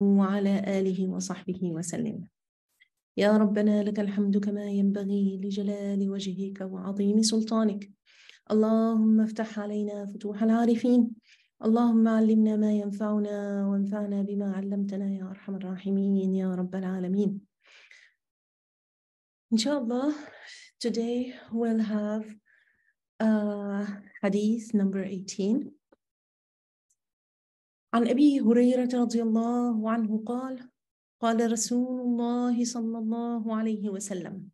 وعلى آله وصحبه وسلم. يا ربنا لك الحمد كما ينبغي لجلال وجهك وعظيم سلطانك. اللهم افتح علينا فتوح العارفين. اللهم علمنا ما ينفعنا وانفعنا بما علمتنا يا أرحم الراحمين يا رب العالمين. Inshallah, today we'll have hadith number 18. عن أبي هريرة رضي الله عنه قال قال رسول الله صلى الله عليه وسلم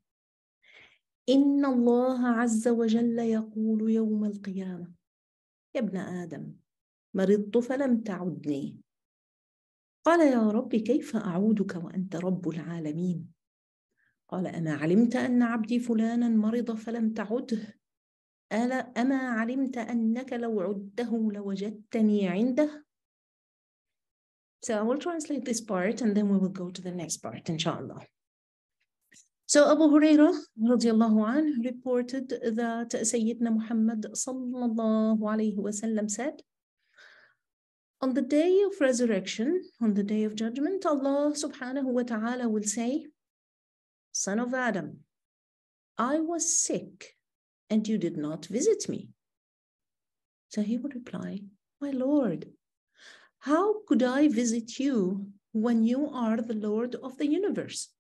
إن الله عز وجل يقول يوم القيامة يا ابن آدم مرضت فلم تعدني قال يا رب كيف أعودك وأنت رب العالمين قال أما علمت أن عبدي فلانا مرض فلم تعده أما علمت أنك لو عدته لوجدتني عنده. So I will translate this part and then we will go to the next part, inshallah. So Abu Hurairah radiallahu anhu reported that Sayyidina Muhammad sallallahu alayhi wa sallam said, on the day of resurrection, on the day of judgment, Allah subhanahu wa ta'ala will say, Son of Adam, I was sick and you did not visit me. So he would reply, My Lord, how could I visit you when you are the Lord of the universe?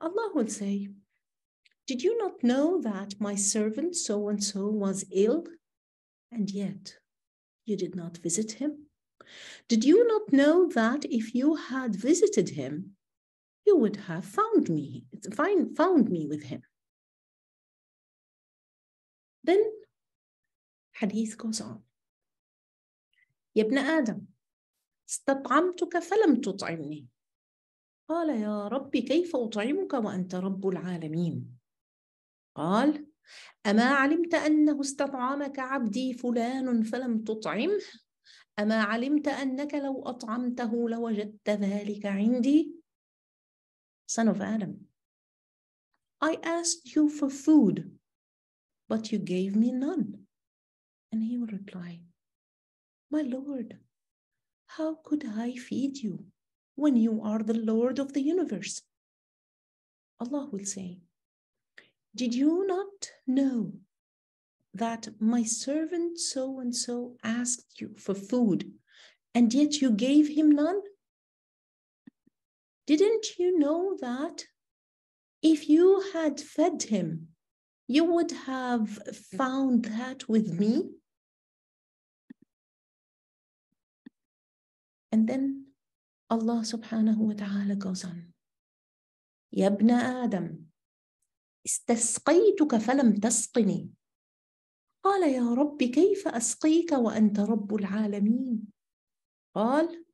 Allah will say, Did you not know that my servant so-and-so was ill, and yet you did not visit him? Did you not know that if you had visited him, you would have found me with him? Then hadith goes on. يا ابن آدم استطعمتك فلم تطعمني قال يا رب كيف أطعمك وأنت رب العالمين قال أما علمت أنه استطعمك عبدي فلان فلم تطعمه أما علمت أنك لو أطعمته لوجدت ذلك عندي. Son of Adam, I asked you for food, but you gave me none. And he would reply, My Lord, how could I feed you when you are the Lord of the universe? Allah will say, Did you not know that my servant so-and-so asked you for food, and yet you gave him none? Didn't you know that if you had fed him, you would have found that with me? And then Allah subhanahu wa ta'ala goes on. يا ابن آدم استسقيتك فلم تسقني قال يا رب كيف أسقيك وأنت رب العالمين قال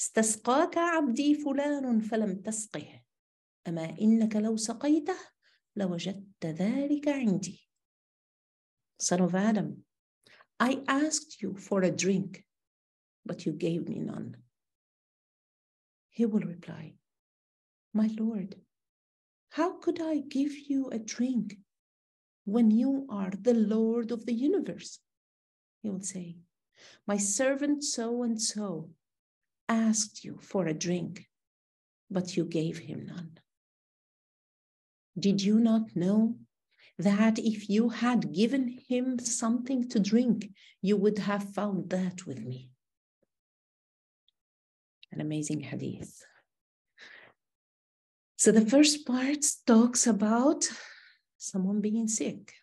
استسقاك عبدي فلان فلم تسقه أما إنك لو سقيته لوجدت ذلك عندي. Son of Adam, I asked you for a drink, but you gave me none. He will reply, My Lord, how could I give you a drink when you are the Lord of the universe? He will say, My servant so-and-so asked you for a drink, but you gave him none. Did you not know that if you had given him something to drink, you would have found that with me? An amazing hadith. So the first part talks about someone being sick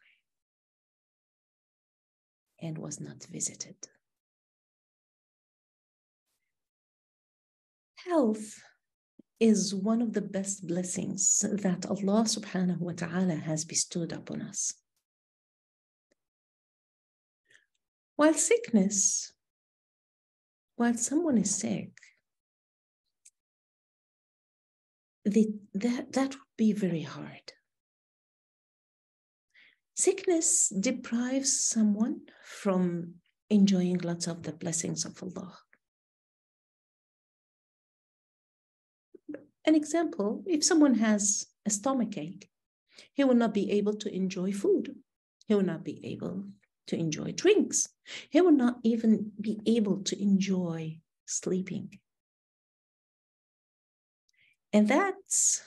and was not visited. Health is one of the best blessings that Allah subhanahu wa ta'ala has bestowed upon us. While someone is sick, that would be very hard. Sickness deprives someone from enjoying lots of the blessings of Allah. An example, if someone has a stomach ache, he will not be able to enjoy food. He will not be able to enjoy drinks. He will not even be able to enjoy sleeping And that's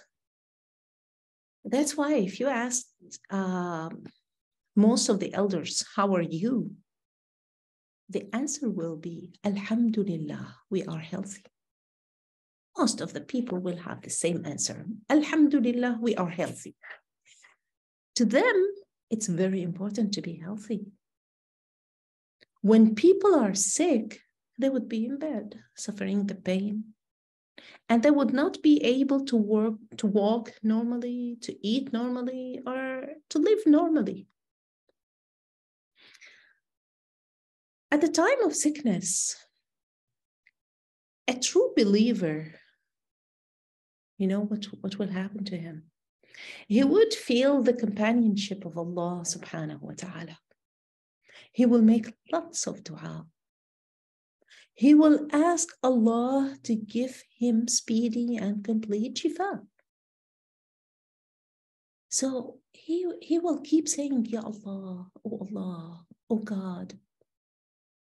why if you ask most of the elders, how are you? The answer will be, Alhamdulillah, we are healthy. Most of the people will have the same answer. Alhamdulillah, we are healthy. To them, it's very important to be healthy. When people are sick, they would be in bed, suffering the pain. And they would not be able to walk normally, to eat normally, or to live normally. At the time of sickness, a true believer, you know what will happen to him? He would feel the companionship of Allah subhanahu wa ta'ala. He will make lots of dua. He will ask Allah to give him speedy and complete shifa. So he will keep saying, Ya Allah, O God,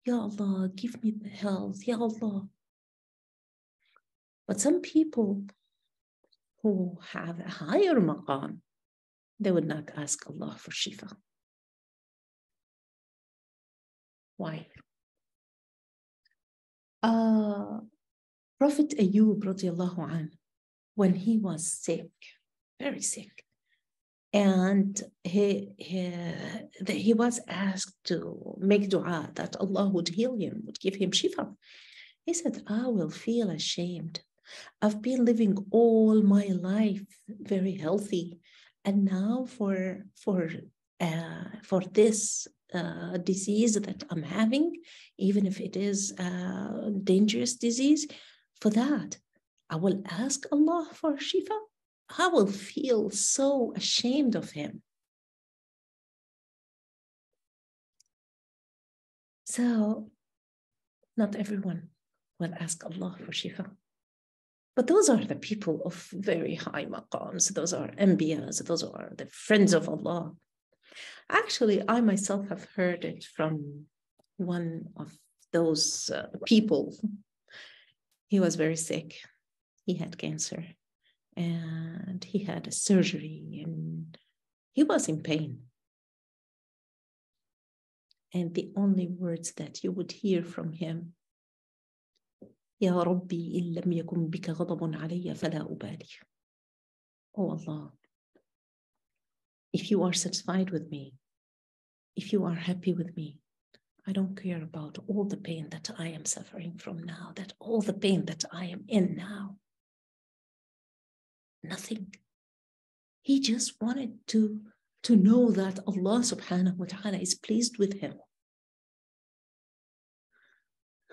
Ya Allah, give me the health, Ya Allah. But some people who have a higher maqam, they would not ask Allah for shifa. Why? Prophet Ayyub radiallahu anhu, when he was sick, very sick, and he was asked to make dua that Allah would heal him, would give him shifa. He said, I will feel ashamed. I've been living all my life very healthy, and now for this disease that I'm having, even if it is a dangerous disease, for that I will ask Allah for shifa. I will feel so ashamed of him. So not everyone will ask Allah for shifa. But those are the people of very high maqams. Those are anbiyas. Those are the friends of Allah. Actually, I myself have heard it from one of those people. He was very sick. He had cancer and he had a surgery and he was in pain. And the only words that you would hear from him, Ya Rabbi, in lam yakun bika ghadabun alayya fala ubali. Oh Allah, if you are satisfied with me, if you are happy with me, I don't care about all the pain that I am suffering from now, that all the pain that I am in now. Nothing. He just wanted to know that Allah subhanahu wa ta'ala is pleased with him.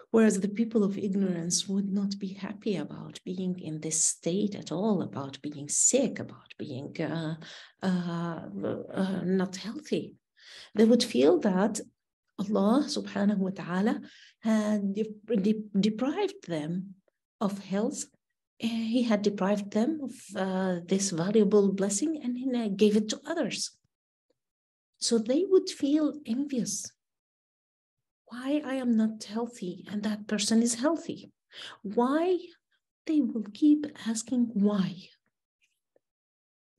Whereas the people of ignorance would not be happy about being in this state at all, about being sick, about being not healthy. They would feel that Allah subhanahu wa ta'ala had deprived them of health. He had deprived them of this valuable blessing and he gave it to others. So they would feel envious. Why I am not healthy and that person is healthy? Why? They will keep asking why.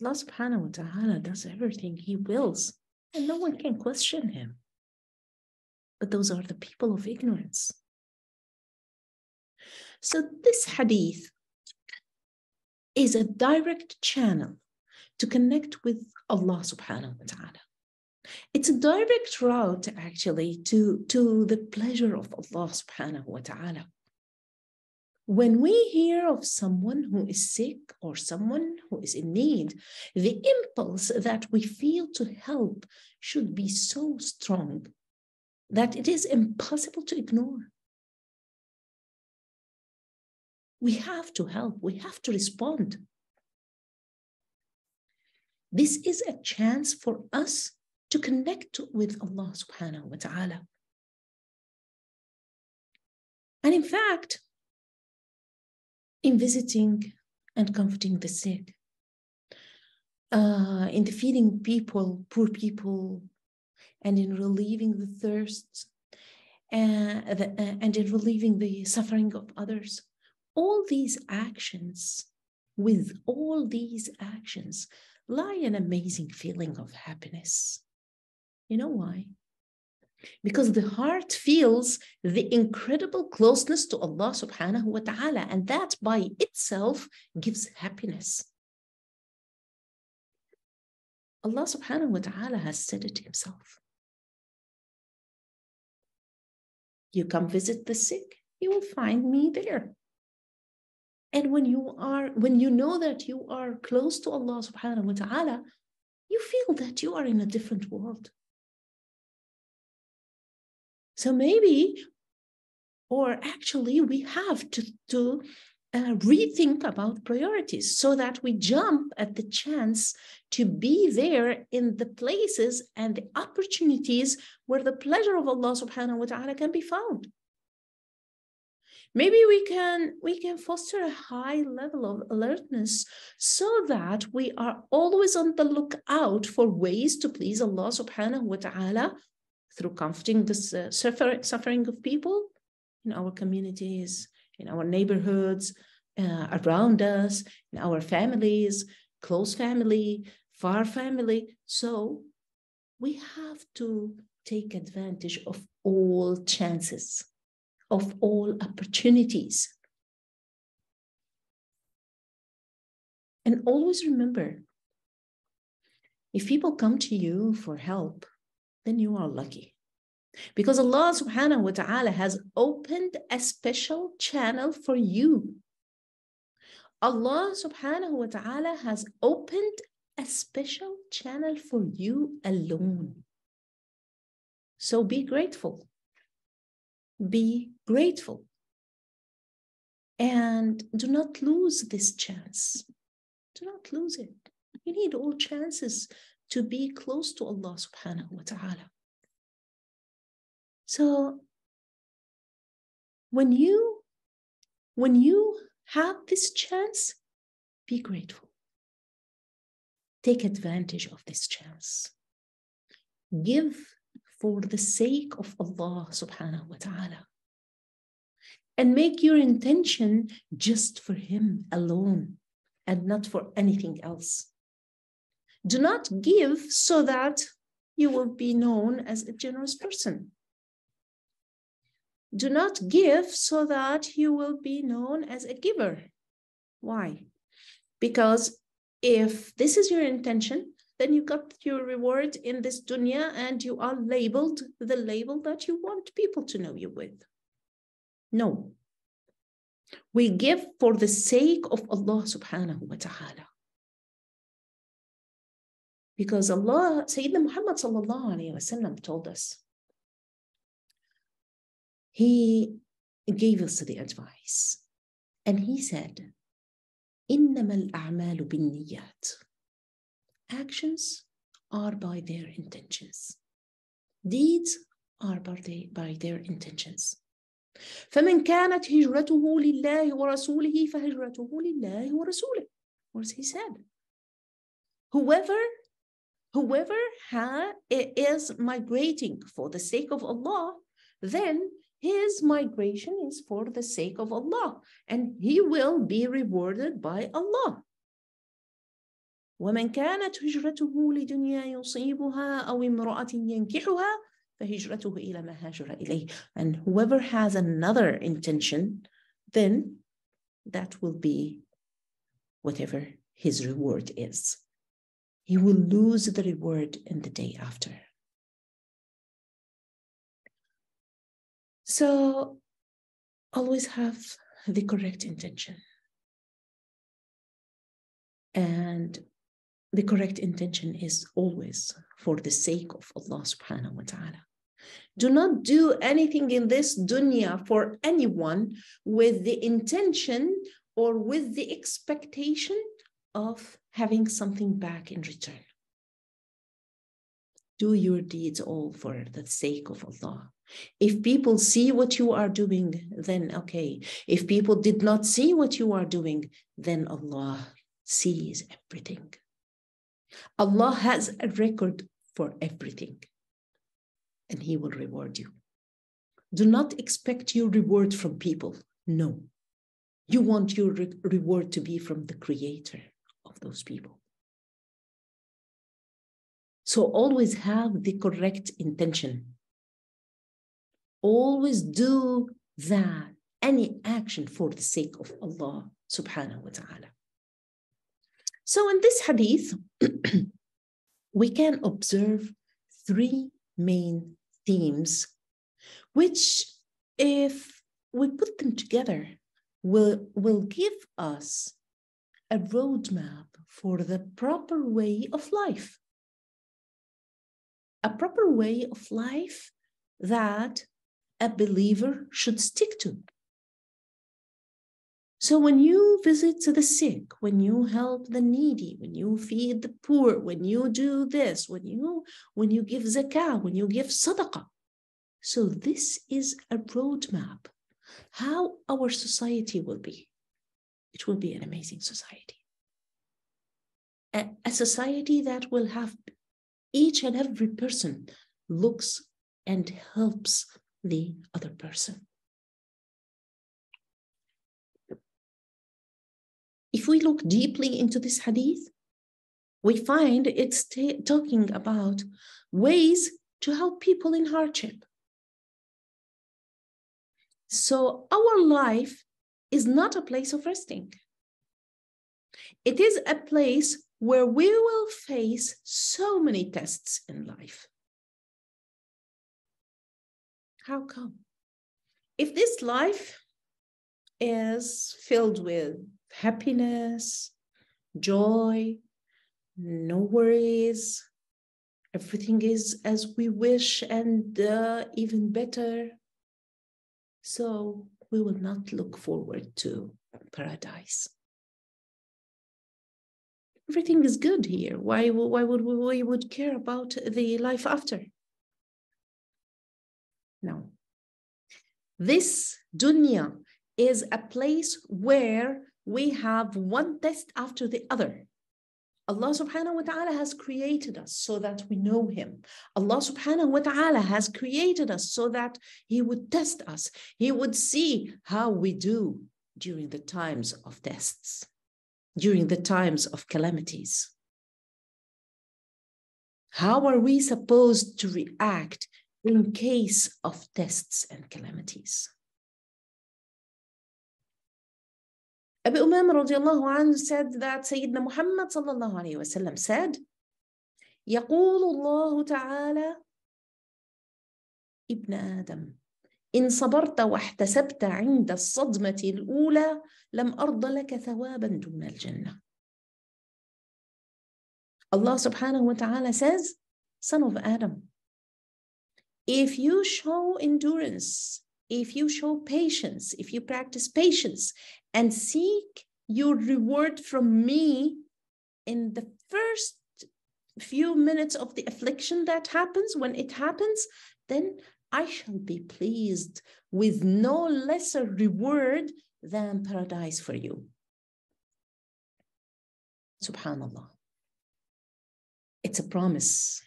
Allah subhanahu wa ta'ala does everything he wills and no one can question him. But those are the people of ignorance. So this hadith is a direct channel to connect with Allah subhanahu wa ta'ala. It's a direct route, actually, to the pleasure of Allah subhanahu wa ta'ala. When we hear of someone who is sick or someone who is in need, the impulse that we feel to help should be so strong that it is impossible to ignore. We have to help. We have to respond. This is a chance for us to connect with Allah subhanahu wa ta'ala. And in fact, in visiting and comforting the sick, in the feeding people, poor people, and in relieving the thirsts, and in relieving the suffering of others, all these actions with all these actions lie an amazing feeling of happiness. You know why? Because the heart feels the incredible closeness to Allah subhanahu wa ta'ala, and that by itself gives happiness. Allah subhanahu wa ta'ala has said it himself. You come visit the sick, you will find me there. And when you know that you are close to Allah subhanahu wa ta'ala, you feel that you are in a different world. So maybe, or actually, we have to rethink about priorities so that we jump at the chance to be there in the places and the opportunities where the pleasure of Allah subhanahu wa ta'ala can be found. Maybe we can foster a high level of alertness so that we are always on the lookout for ways to please Allah subhanahu wa ta'ala through comforting the suffering of people in our communities, in our neighborhoods, around us, in our families, close family, far family. So we have to take advantage of all chances, of all opportunities. And always remember, if people come to you for help, then you are lucky. Because Allah subhanahu wa ta'ala has opened a special channel for you. Allah subhanahu wa ta'ala has opened a special channel for you alone. So be grateful. Be grateful. And do not lose this chance. Do not lose it. You need all chances to be close to Allah subhanahu wa ta'ala. So when you have this chance, be grateful. Take advantage of this chance. Give for the sake of Allah subhanahu wa ta'ala. And make your intention just for Him alone and not for anything else. Do not give so that you will be known as a generous person. Do not give so that you will be known as a giver. Why? Because if this is your intention, then you got your reward in this dunya and you are labeled the label that you want people to know you with. No. We give for the sake of Allah subhanahu wa ta'ala. Because Allah, Sayyidina Muhammad sallallahu alayhi wa sallam told us, He gave us the advice and he said, إِنَّمَا الْأَعْمَالُ بِالنِّيَّاتِ. Actions are by their intentions. Deeds are by their intentions. فَمَنْ كَانَتْ هِجْرَتُهُ لِلَّهِ وَرَسُولِهِ فَهِجْرَتُهُ لِلَّهِ وَرَسُولِهِ. Or as he said, whoever is migrating for the sake of Allah, then his migration is for the sake of Allah, and he will be rewarded by Allah. وَمَنْ كَانَتْ هِجْرَتُهُ لِدُنْيَا يُصِيبُهَا أَوْ امْرَأَةٍ يَنْكِحُهَا فَهِجْرَتُهُ إِلَى مَا هَاجَرَ إِلَيْهِ. And whoever has another intention, then that will be whatever his reward is. He will lose the reward in the day after. So always have the correct intention. And the correct intention is always for the sake of Allah subhanahu wa ta'ala. Do not do anything in this dunya for anyone with the intention or with the expectation of having something back in return. Do your deeds all for the sake of Allah. If people see what you are doing, then okay. If people did not see what you are doing, then Allah sees everything. Allah has a record for everything, and He will reward you. Do not expect your reward from people. No. You want your reward to be from the creator of those people. So always have the correct intention. Always do that, any action for the sake of Allah subhanahu wa ta'ala. So in this hadith, we can observe three main themes, which if we put them together, will give us a roadmap for the proper way of life. A proper way of life that a believer should stick to. So when you visit the sick, when you help the needy, when you feed the poor, when you do this, when you give zakah, when you give sadaqah. So this is a roadmap. How our society will be. It will be an amazing society. A society that will have each and every person looks and helps the other person. If we look deeply into this hadith, we find it's talking about ways to help people in hardship. So our life is not a place of resting. It is a place where we will face so many tests in life. How come? If this life is filled with happiness, joy, no worries, everything is as we wish and even better, so we will not look forward to paradise. Everything is good here. Why would we care about the life after? No. This dunya is a place where we have one test after the other. Allah subhanahu wa ta'ala has created us so that we know him. Allah subhanahu wa ta'ala has created us so that he would test us. He would see how we do during the times of tests, during the times of calamities. How are we supposed to react in case of tests and calamities? Abu Umama radiallahu anhu said that Sayyidina Muhammad sallallahu alayhi wa sallam said, يقول الله تعالى ابن آدم إن صبرت واحتسبت عند الصدمة الأولى لم أرض لك ثوابا دون الجنة. Allah subhanahu wa ta'ala says, son of Adam, if you show endurance, if you show patience, if you practice patience and seek your reward from me in the first few minutes of the affliction that happens, when it happens, then I shall be pleased with no lesser reward than paradise for you. Subhanallah. It's a promise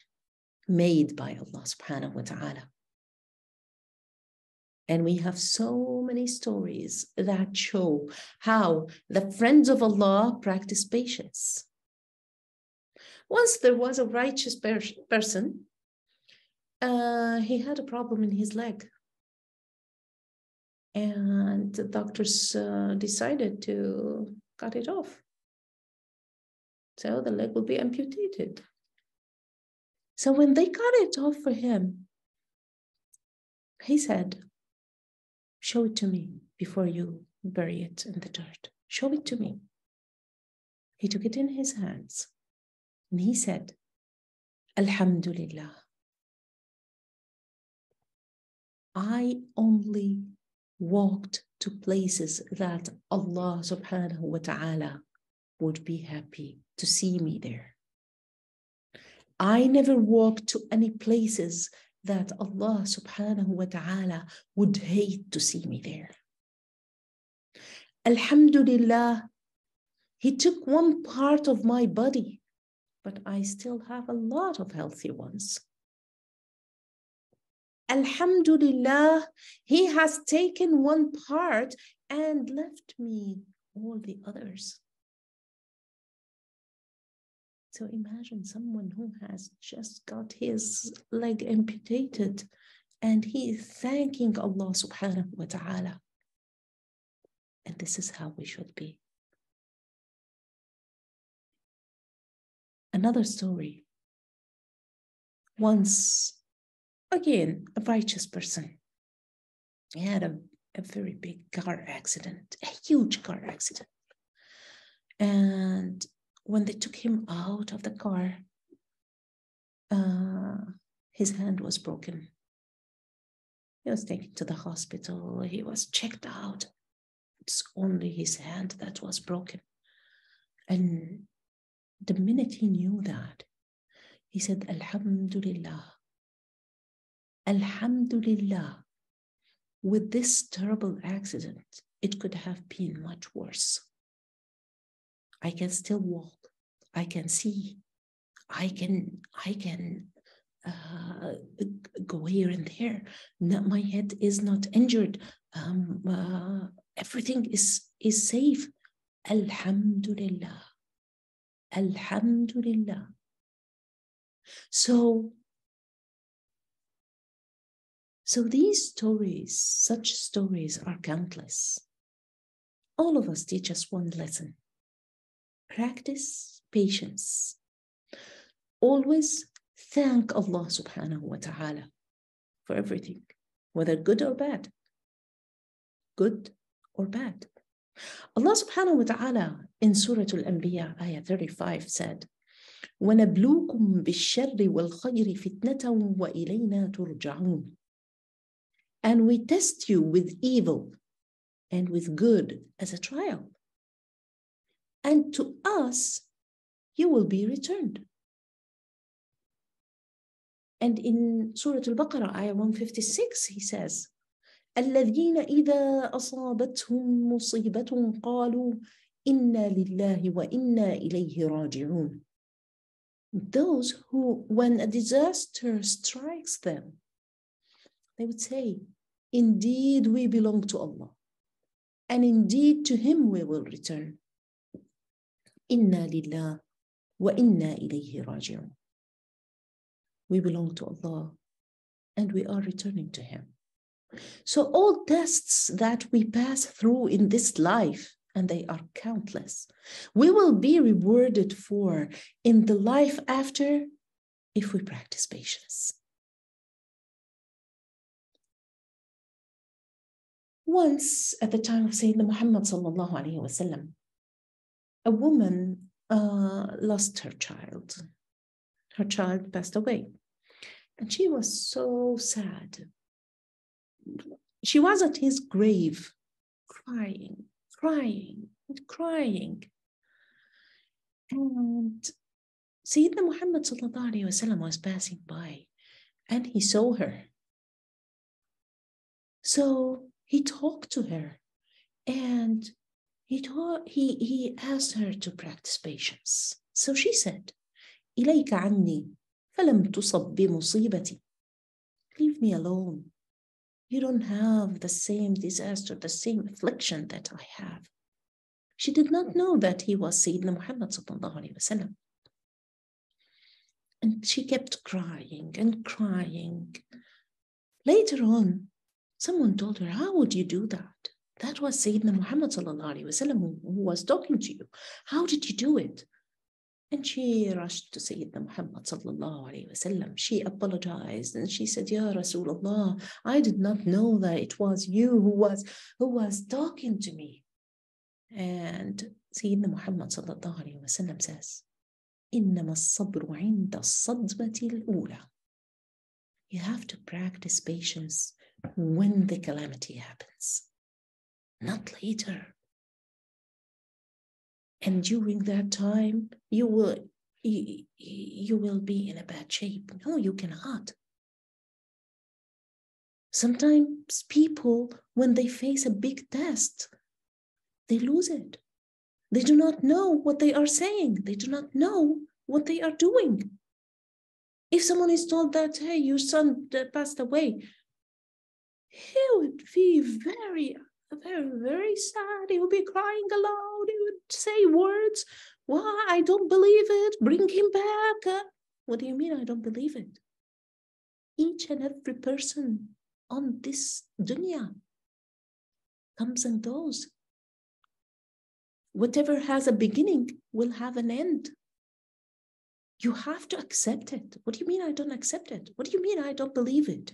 made by Allah subhanahu wa ta'ala. And we have so many stories that show how the friends of Allah practice patience. Once there was a righteous person, he had a problem in his leg. And the doctors decided to cut it off. So the leg will be amputated. So when they cut it off for him, he said, show it to me before you bury it in the dirt. Show it to me. He took it in his hands and he said, Alhamdulillah. I only walked to places that Allah subhanahu wa ta'ala would be happy to see me there. I never walked to any places that Allah subhanahu wa ta'ala would hate to see me there. Alhamdulillah, he took one part of my body, but I still have a lot of healthy ones. Alhamdulillah, he has taken one part and left me all the others. So imagine someone who has just got his leg amputated and he is thanking Allah subhanahu wa ta'ala. And this is how we should be. Another story. Once, again, a righteous person. He had a very big car accident, a huge car accident. And when they took him out of the car, his hand was broken. He was taken to the hospital. He was checked out. It's only his hand that was broken. And the minute he knew that, he said, Alhamdulillah. Alhamdulillah. With this terrible accident, it could have been much worse. I can still walk. I can see. I can go here and there. Now, my head is not injured. Everything is safe. Alhamdulillah. Alhamdulillah. So these stories, such stories are countless. All of us teach us one lesson. Practice patience. Always thank Allah subhanahu wa ta'ala for everything, whether good or bad. Good or bad. Allah subhanahu wa ta'ala in Surah Al-Anbiya, Ayah 35 said, وَنَبْلُوكُمْ بِالشَّرِّ وَالْخَيْرِ فِتْنَةً وَإِلَيْنَا تُرْجَعُونَ. And we test you with evil and with good as a trial. And to us, you will be returned. And in Surah Al-Baqarah, Ayah 156, he says, الَّذِينَ إِذَا أَصَابَتْهُمْ مُصِيبَةٌ قَالُوا إِنَّا لِلَّهِ وَإِنَّا إِلَيْهِ رَاجِعُونَ. Those who, when a disaster strikes them, they would say, indeed we belong to Allah, and indeed to Him we will return. Inna lillah wa inna ilayhi raji'un. We belong to Allah and we are returning to Him. So all tests that we pass through in this life, and they are countless, we will be rewarded for in the life after if we practice patience. Once, at the time of Sayyidina Muhammad sallallahu alayhi wa sallam, a woman lost her child. Her child passed away. And she was so sad. She was at his grave, crying, crying, and crying. And Sayyidina Muhammad sallallahu alayhi wa sallam was passing by, and he saw her. So he talked to her, and he asked her to practice patience. So she said, إليك عني فلم تصب بمصيبتي. Leave me alone. You don't have the same disaster, the same affliction that I have. She did not know that he was Sayyidina Muhammad sallallahu alayhi wa sallam. And she kept crying and crying. Later on, someone told her, how would you do that? That was Sayyidina Muhammad sallallahu alayhi wa sallam who was talking to you. How did you do it? And she rushed to Sayyidina Muhammad sallallahu alayhi wa sallam. She apologized and she said, Ya Rasulullah, I did not know that it was you who was talking to me. And Sayyidina Muhammad sallallahu alayhi wa sallam says, إِنَّمَا الصَّبْرُ عِنْدَ الصَّدْمَةِ الْأُولَى. You have to practice patience when the calamity happens, not later. And during that time, you will be in a bad shape. No, you cannot. Sometimes people, when they face a big test, they lose it. They do not know what they are saying. They do not know what they are doing. If someone is told that, hey, your son passed away, he would be very very, very sad. He would be crying aloud. He would say words. Why? I don't believe it. Bring him back. What do you mean I don't believe it? Each and every person on this dunya comes and goes. Whatever has a beginning will have an end. You have to accept it. What do you mean I don't accept it? What do you mean I don't believe it?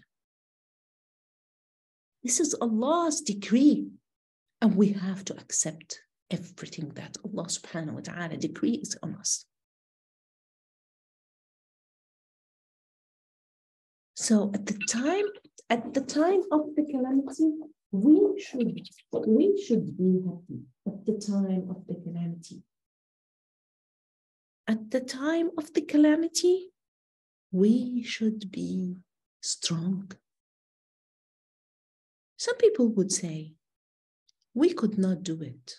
This is Allah's decree, and we have to accept everything that Allah subhanahu wa ta'ala decrees on us. So at the time of the calamity, we should be happy at the time of the calamity. At the time of the calamity, we should be strong. Some people would say, we could not do it.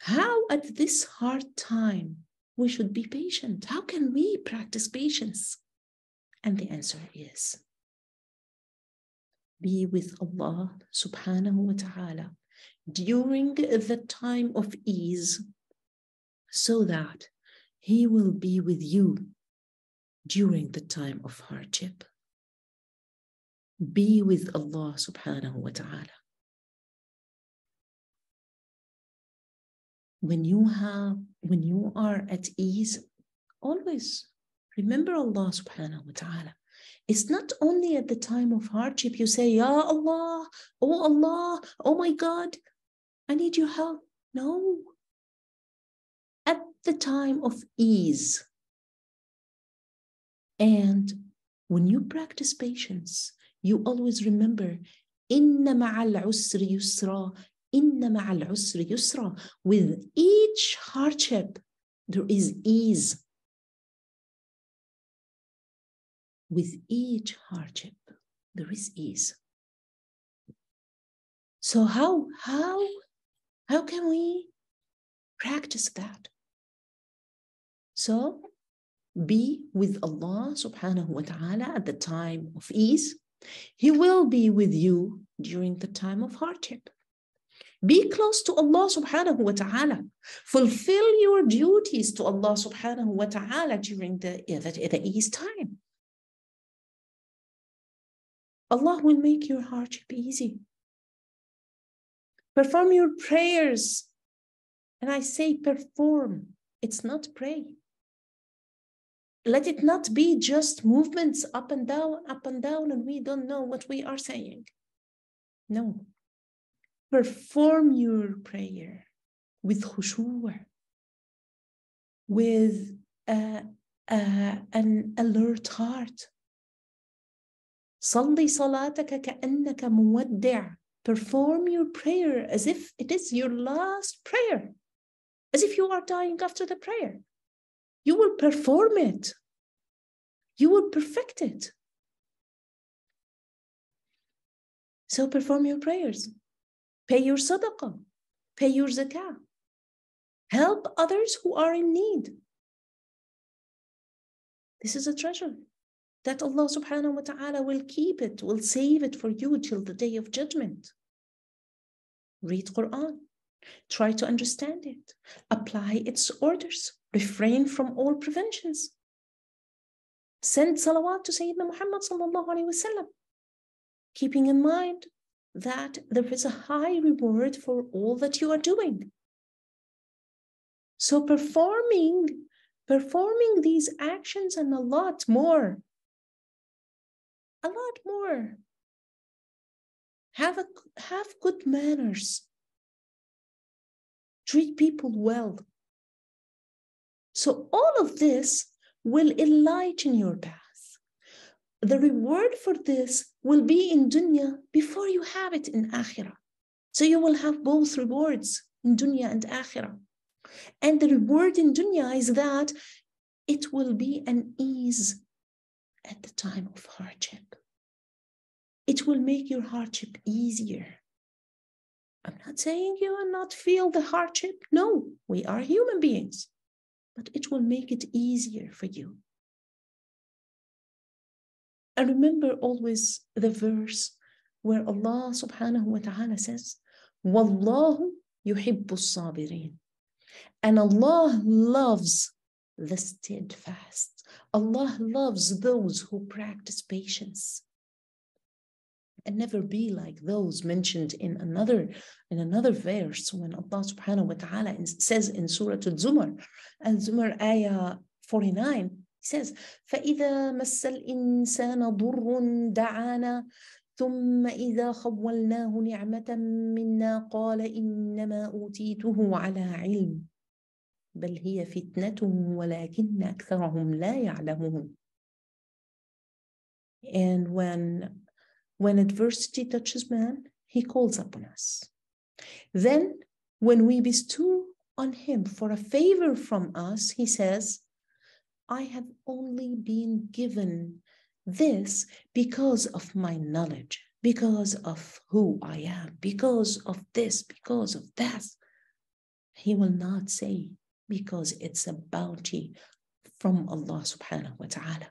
How at this hard time we should be patient? How can we practice patience? And the answer is, be with Allah subhanahu wa ta'ala during the time of ease, so that He will be with you during the time of hardship. Be with Allah subhanahu wa ta'ala. When you are at ease, always remember Allah subhanahu wa ta'ala. It's not only at the time of hardship you say, Ya Allah, oh my God, I need your help. No. At the time of ease. And when you practice patience, you always remember, Inna ma'al usri yusra, Inna ma'al usri yusra. With each hardship, there is ease. With each hardship, there is ease. So how can we practice that? So be with Allah subhanahu wa ta'ala at the time of ease. He will be with you during the time of hardship. Be close to Allah subhanahu wa ta'ala. Fulfill your duties to Allah subhanahu wa ta'ala during the ease time. Allah will make your hardship easy. Perform your prayers. And I say perform, it's not pray. Let it not be just movements up and down, and we don't know what we are saying. No. Perform your prayer with khushu', with an alert heart. Salli salataka ka'annaka muwaddi'. Perform your prayer as if it is your last prayer, as if you are dying after the prayer. You will perform it. You will perfect it. So perform your prayers. Pay your sadaqah. Pay your zakah. Help others who are in need. This is a treasure that Allah subhanahu wa ta'ala will keep it, will save it for you till the day of judgment. Read Quran. Try to understand it. Apply its orders. Refrain from all preventions. Send salawat to Sayyidina Muhammad sallallahu alayhi wa sallam, keeping in mind that there is a high reward for all that you are doing. So performing these actions and a lot more. Have good manners. Treat people well. So all of this will enlighten your path. The reward for this will be in dunya before you have it in akhirah. So you will have both rewards in dunya and akhirah. And the reward in dunya is that it will be an ease at the time of hardship. It will make your hardship easier. I'm not saying you will not feel the hardship. No, we are human beings. But it will make it easier for you. And remember always the verse where Allah subhanahu wa ta'ala says, Wallahu yuhibbu sabirin. And Allah loves the steadfast. Allah loves those who practice patience. And never be like those mentioned in another verse when Allah subhanahu wa ta'ala says in Surah Al-Zumar, Al-Zumar ayah 49, he says, فَإِذَا مَسَّ الْإِنسَانَ ضُرٌ دَعَانَا ثُمَّ إِذَا خَوَّلْنَاهُ نِعْمَةً مِنَّا قَالَ إِنَّمَا أُوتِيتُهُ عَلَى عِلْمٍ بَلْ هِيَ فِتْنَةٌ وَلَكِنَّ أَكْثَرَهُمْ لَا يَعْلَمُهُمْ. And when adversity touches man, he calls upon us. Then, when we bestow on him for a favor from us, he says, I have only been given this because of my knowledge, because of who I am, because of this, because of that. He will not say, because it's a bounty from Allah subhanahu wa ta'ala.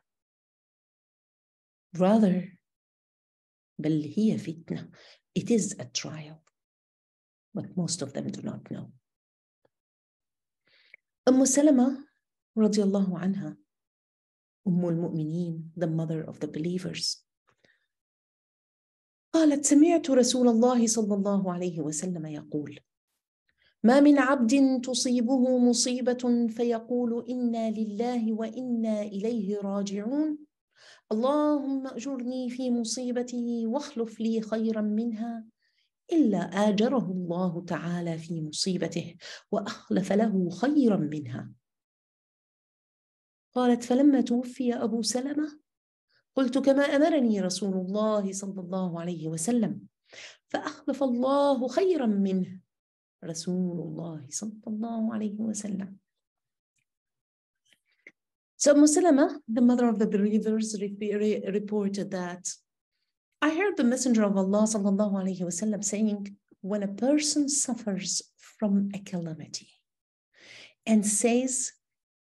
Rather, it is a trial, but most of them do not know. Salama radiallahu anha, al-Mu'mineen, the mother of the believers, قالت سمعت رسول الله صلى الله عليه وسلم يقول ما من عبد تصيبه مصيبة فيقول إنا لله وإنا إليه راجعون اللهم أجرني في مصيبتي واخلف لي خيرا منها إلا آجره الله تعالى في مصيبته وأخلف له خيرا منها. قالت فلما توفي أبو سلمة قلت كما أمرني رسول الله صلى الله عليه وسلم فأخلف الله خيرا منه رسول الله صلى الله عليه وسلم. So Musalama, the mother of the believers, reported that I heard the Messenger of Allah sallallahu alayhi wa sallam saying, when a person suffers from a calamity and says,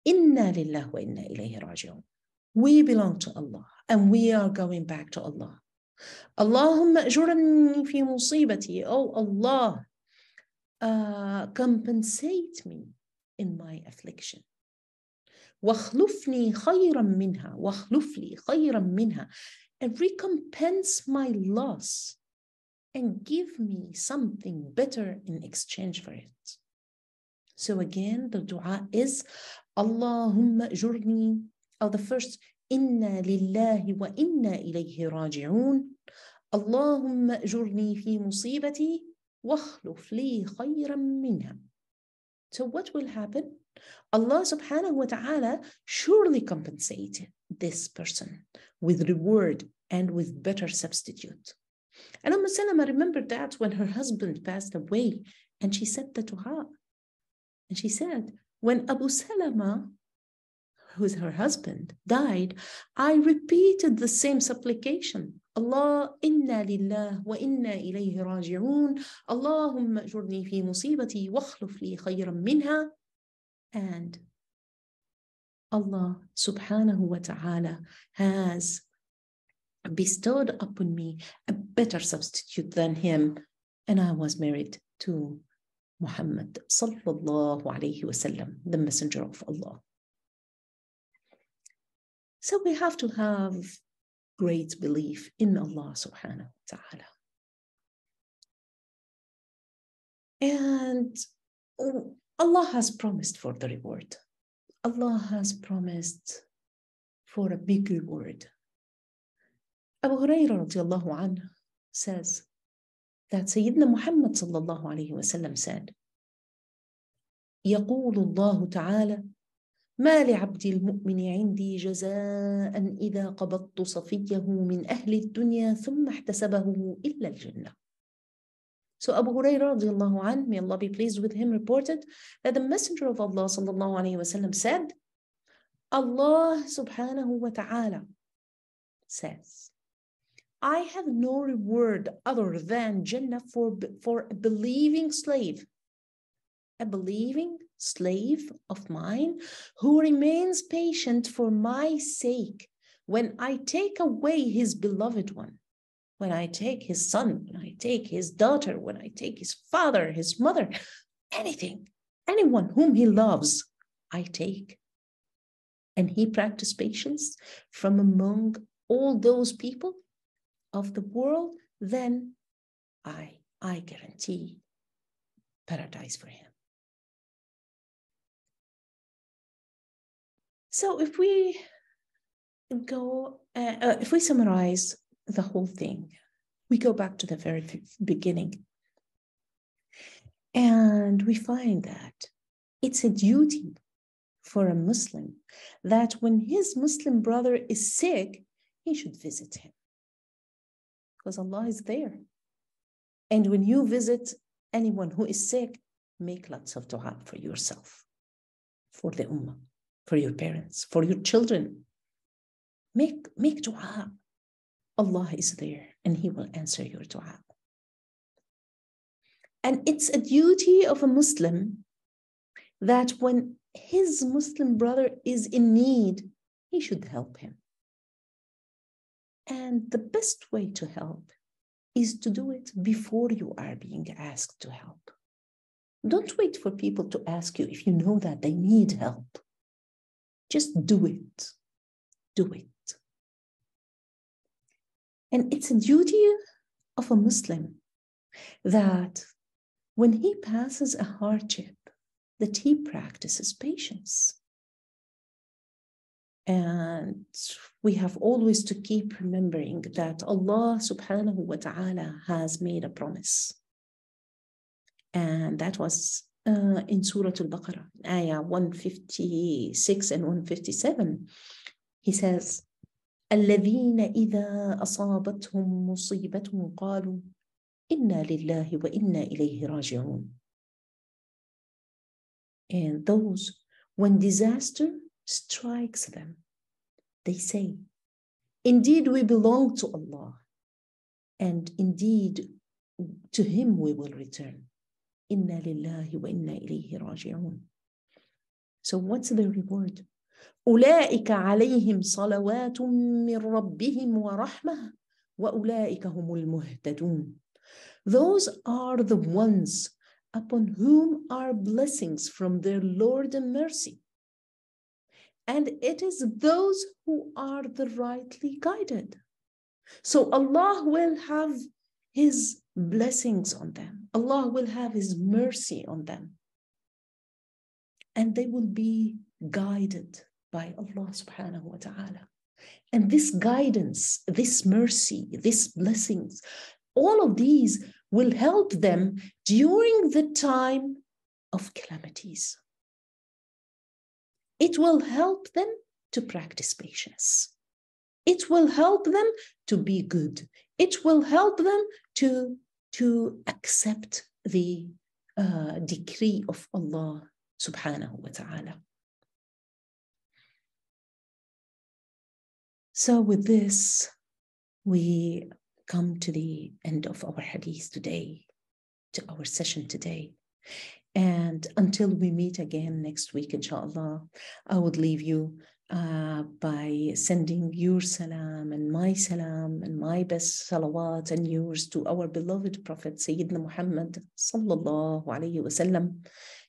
Inna lillahi wa inna ilayhi raji'un, we belong to Allah and we are going back to Allah. Allahumma ajurni fi musibati, oh Allah, compensate me in my affliction. وَخْلُفْنِي خَيْرًا مِنْهَا وَخْلُفْلِي خَيْرًا مِنْهَا, and recompense my loss and give me something better in exchange for it. So again, the dua is Allahumma ajurni, or the first Inna lillahi wa inna ilayhi raji'un, Allahumma ajurni fi musibati wakhluf li khayran minha. So what will happen? Allah subhanahu wa ta'ala surely compensate this person with reward and with better substitute. And Salama remembered that when her husband passed away, and she said the dua. And she said, when Abu Salama, who is her husband, died, I repeated the same supplication. Allah, inna lillah wa inna ilayhi raji'un, Allahumma ajurni fi musibati wa akhluf li khayran minha. And Allah subhanahu wa ta'ala has bestowed upon me a better substitute than him. And I was married to Muhammad sallallahu alayhi wasallam, the messenger of Allah. So we have to have great belief in Allah subhanahu wa ta'ala. And Allah has promised for the reward. Allah has promised for a big reward. Abu Hurairah radiallahu anhu says that Sayyidina Muhammad sallallahu alayhi wa sallam said, يقول الله تعالى ما لعبد المؤمن عندي جزاء إذا قبضت صفيه من أهل الدنيا ثم احتسبه إلا الجنة. So Abu Hurairah radiallahu anhu, may Allah be pleased with him, reported that the Messenger of Allah sallallahu alayhi wa sallam said, Allah subhanahu wa ta'ala says, I have no reward other than Jannah for a believing slave of mine who remains patient for my sake when I take away his beloved one. when I take his son, when I take his daughter, when I take his father, his mother, anything, anyone whom he loves, I take. And he practiced patience from among all those people of the world, then I guarantee paradise for him. So if we go, if we summarize the whole thing, we go back to the very beginning. And we find that it's a duty for a Muslim that when his Muslim brother is sick, he should visit him. Because Allah is there. And when you visit anyone who is sick, make lots of dua for yourself, for the ummah, for your parents, for your children. Make dua. Allah is there and he will answer your dua. And it's a duty of a Muslim that when his Muslim brother is in need, he should help him. And the best way to help is to do it before you are being asked to help. Don't wait for people to ask you if you know that they need help. Just do it. Do it. And it's a duty of a Muslim that when he passes a hardship, that he practices patience. And we have always to keep remembering that Allah subhanahu wa ta'ala has made a promise. And that was in Surah Al-Baqarah, Ayah 156 and 157. He says, الَّذِينَ إِذَا أَصَابَتْهُمْ مُصِيبَةٌ قَالُوا إِنَّا لِلَّهِ وَإِنَّا إِلَيْهِ رَاجِعُونَ. And those, when disaster strikes them, they say, indeed we belong to Allah, and indeed to Him we will return. Inna lillahi wa inna ilayhi raji'un. So what's the reward? أولئك عليهم صلوات من ربهم ورحمة وأولئك هم المهتدون. Those are the ones upon whom are blessings from their Lord and mercy. And it is those who are the rightly guided. So Allah will have His blessings on them. Allah will have His mercy on them. And they will be guided by Allah subhanahu wa ta'ala. And this guidance, this mercy, this blessings, all of these will help them during the time of calamities. It will help them to practice patience. It will help them to be good. It will help them to accept the decree of Allah subhanahu wa ta'ala. So with this, we come to the end of our hadith today, to our session today. And until we meet again next week, inshallah, I would leave you by sending your salam and my salam and my best salawat and yours to our beloved Prophet Sayyidina Muhammad sallallahu alayhi wa sallam.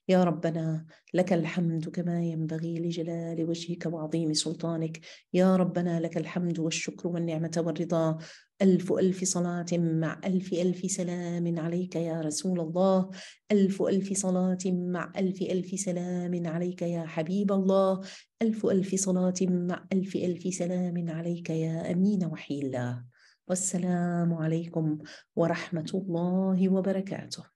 يا ربنا لك الحمد كما ينبغي لجلال وجهك وعظيم سلطانك. يا ربنا لك الحمد والشكر والنعمة والرضا. ألف ألف صلاة مع ألف ألف سلام عليك يا رسول الله. ألف ألف صلاة مع ألف ألف سلام عليك يا حبيب الله. ألف ألف صلاة مع ألف ألف سلام عليك يا أمين وحي الله. والسلام عليكم ورحمة الله وبركاته.